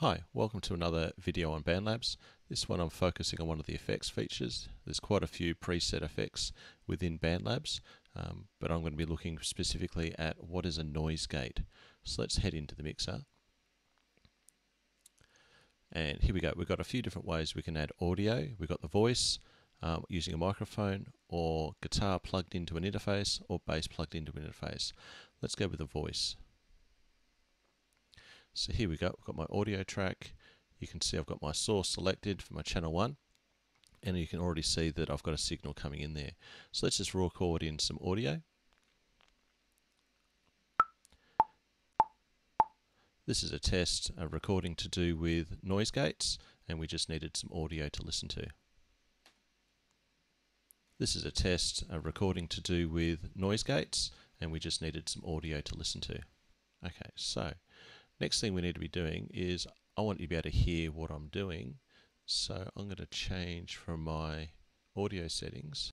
Hi, welcome to another video on Bandlabs. This one I'm focusing on one of the effects features. There's quite a few preset effects within Bandlabs, but I'm going to be looking specifically at what is a noise gate. So let's head into the mixer. And here we go, we've got a few different ways we can add audio. We've got the voice using a microphone, or guitar plugged into an interface, or bass plugged into an interface. Let's go with the voice. So here we go, I've got my audio track. You can see I've got my source selected for my channel 1, and you can already see that I've got a signal coming in there. So let's just record in some audio. This is a test, a recording to do with noise gates, and we just needed some audio to listen to. This is a test, a recording to do with noise gates, and we just needed some audio to listen to. Okay, so next thing we need to be doing is, I want you to be able to hear what I'm doing, so I'm going to change from my audio settings.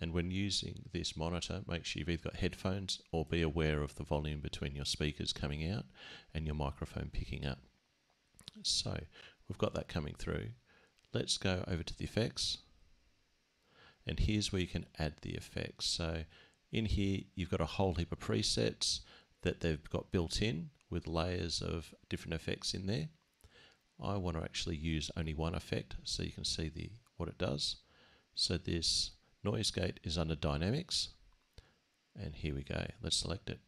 And when using this monitor, make sure you've either got headphones or be aware of the volume between your speakers coming out and your microphone picking up. So we've got that coming through. Let's go over to the effects, and here's where you can add the effects. So in here, you've got a whole heap of presets that they've got built in with layers of different effects in there. I want to actually use only one effect so you can see what it does. So this noise gate is under Dynamics, and here we go, let's select it.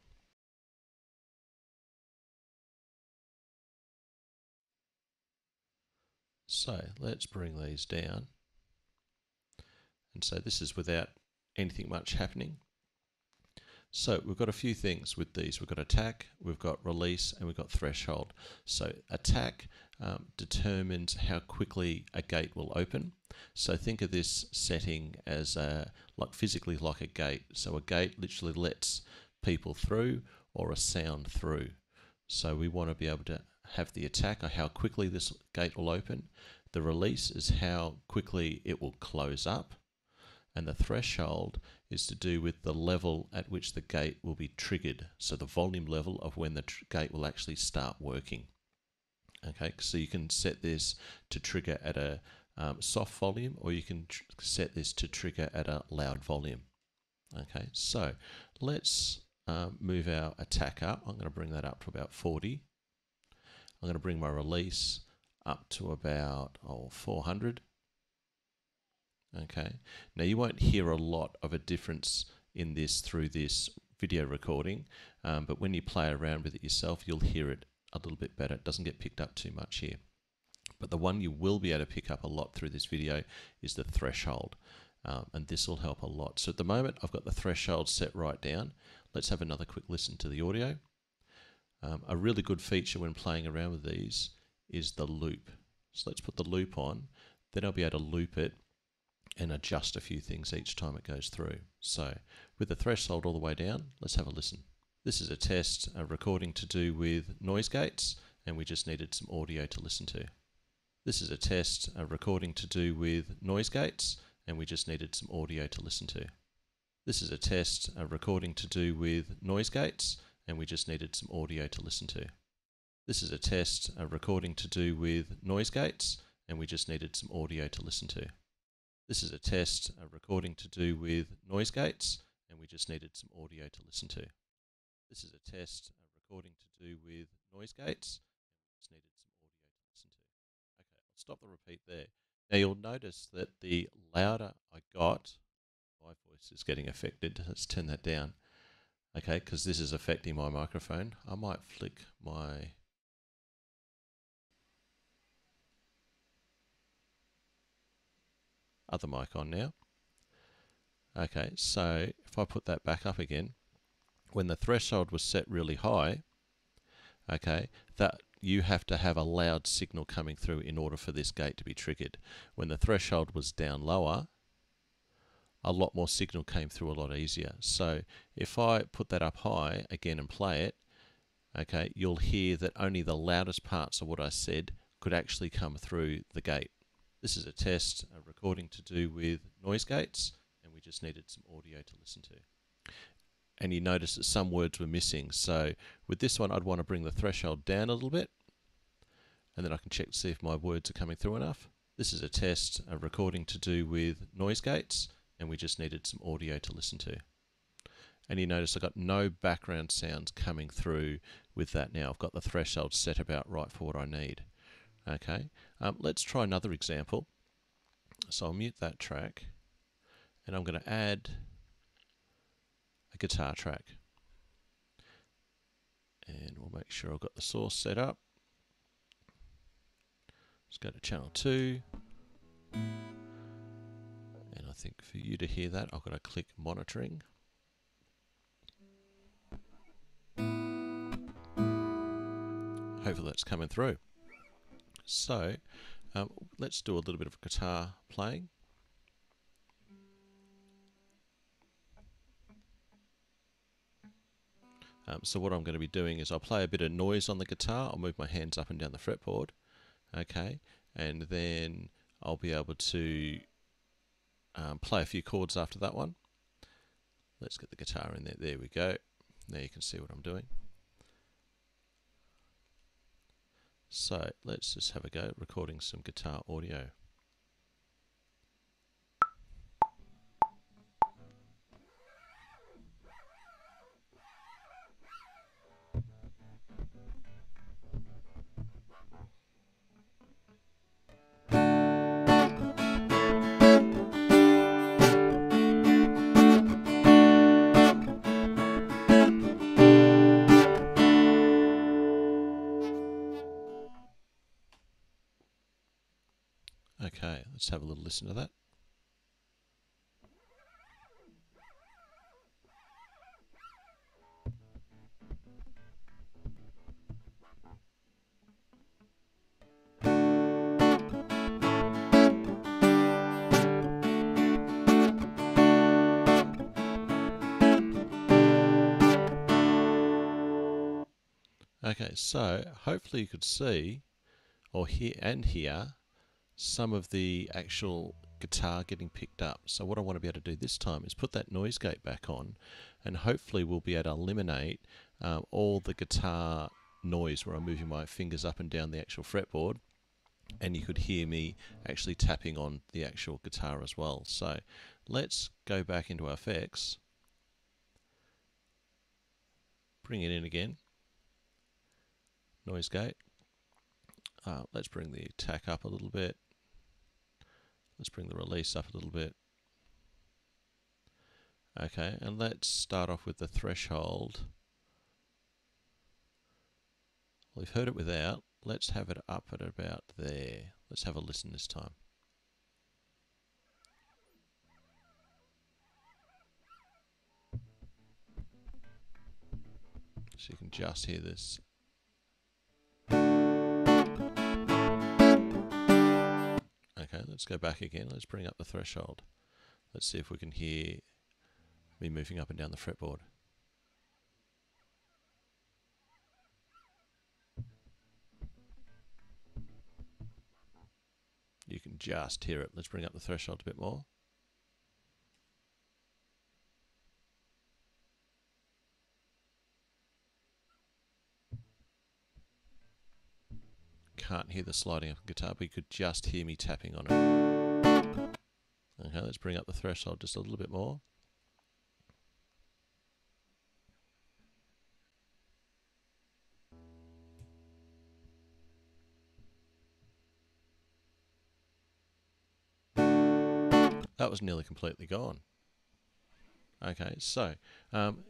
So let's bring these down. And so this is without anything much happening. So we've got a few things with these. We've got attack, we've got release, and we've got threshold. So attack determines how quickly a gate will open. So think of this setting as physically like a gate. So a gate literally lets people through or a sound through. So we want to be able to have the attack or how quickly this gate will open. The release is how quickly it will close up. And the threshold is to do with the level at which the gate will be triggered, so the volume level of when the gate will actually start working. Okay, so you can set this to trigger at a soft volume, or you can set this to trigger at a loud volume. Okay, so let's move our attack up. I'm going to bring that up to about 40. I'm going to bring my release up to about 400. Okay, now you won't hear a lot of a difference in this through this video recording, but when you play around with it yourself, you'll hear it a little bit better. It doesn't get picked up too much here. But the one you will be able to pick up a lot through this video is the threshold, and this will help a lot. So at the moment, I've got the threshold set right down. Let's have another quick listen to the audio. A really good feature when playing around with these is the loop. So let's put the loop on, then I'll be able to loop it and adjust a few things each time it goes through. So with the threshold all the way down, let's have a listen. This is a test, a recording to do with noise gates, and we just needed some audio to listen to. This is a test, a recording to do with noise gates, and we just needed some audio to listen to. This is a test, a recording to do with noise gates, and we just needed some audio to listen to. This is a test, a recording to do with noise gates, and we just needed some audio to listen to. This is a test, a recording to do with noise gates, and we just needed some audio to listen to. This is a test, a recording to do with noise gates, and we just needed some audio to listen to. Okay, I'll stop the repeat there. Now you'll notice that the louder I got, my voice is getting affected. Let's turn that down. Okay, because this is affecting my microphone. I might flick my... other mic on now. Okay, so if I put that back up again, when the threshold was set really high, okay, that you have to have a loud signal coming through in order for this gate to be triggered. When the threshold was down lower, a lot more signal came through a lot easier. So if I put that up high again and play it, okay, you'll hear that only the loudest parts of what I said could actually come through the gate. This is a test, a recording to do with noise gates, and we just needed some audio to listen to. and you notice that some words were missing. So with this one, I'd want to bring the threshold down a little bit, and then I can check to see if my words are coming through enough. This is a test, a recording to do with noise gates, and we just needed some audio to listen to. And you notice I've got no background sounds coming through with that now. I've got the threshold set about right for what I need. Okay, let's try another example. So I'll mute that track, and I'm going to add a guitar track. And we'll make sure I've got the source set up. Let's go to channel 2. And I think for you to hear that, I've got to click monitoring. Hopefully that's coming through. So let's do a little bit of guitar playing. So what I'm going to be doing is I'll play a bit of noise on the guitar. I'll move my hands up and down the fretboard. Okay, and then I'll be able to play a few chords after that one. Let's get the guitar in there. There we go. Now you can see what I'm doing. So let's just have a go recording some guitar audio. Okay, let's have a little listen to that. Okay, so hopefully you could see or hear some of the actual guitar getting picked up. So what I want to be able to do this time is put that noise gate back on, and hopefully we'll be able to eliminate all the guitar noise where I'm moving my fingers up and down the actual fretboard, and you could hear me actually tapping on the actual guitar as well. So let's go back into our effects, bring it in again, noise gate. Let's bring the attack up a little bit. Let's bring the release up a little bit. Okay, and let's start off with the threshold. We've heard it without. Let's have it up at about there. Let's have a listen this time. So you can just hear this. Okay, let's go back again. Let's bring up the threshold. Let's see if we can hear me moving up and down the fretboard. You can just hear it. Let's bring up the threshold a bit more. Can't hear the sliding of the guitar, but you could just hear me tapping on it. Okay, let's bring up the threshold just a little bit more. That was nearly completely gone. Okay, so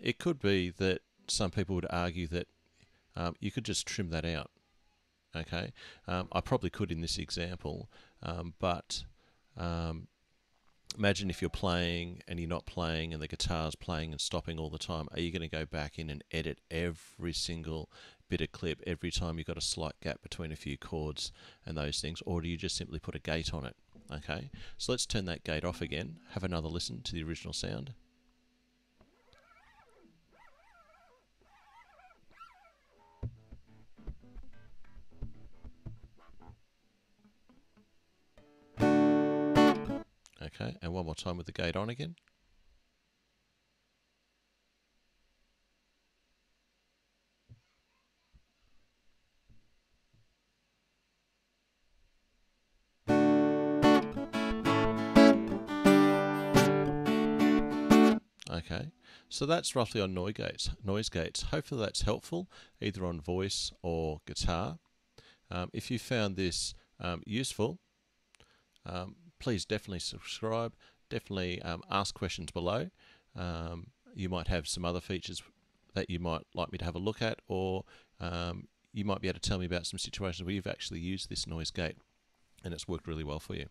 it could be that some people would argue that you could just trim that out. Okay, I probably could in this example, but imagine if you're playing and you're not playing and the guitar's playing and stopping all the time. Are you going to go back in and edit every single bit of clip every time you've got a slight gap between a few chords and those things, or do you just simply put a gate on it? Okay, so let's turn that gate off again, have another listen to the original sound. Okay, and one more time with the gate on again. Okay, so that's roughly on noise gates. Hopefully that's helpful, either on voice or guitar. If you found this useful, please definitely subscribe, definitely ask questions below. You might have some other features that you might like me to have a look at, or you might be able to tell me about some situations where you've actually used this noise gate and it's worked really well for you.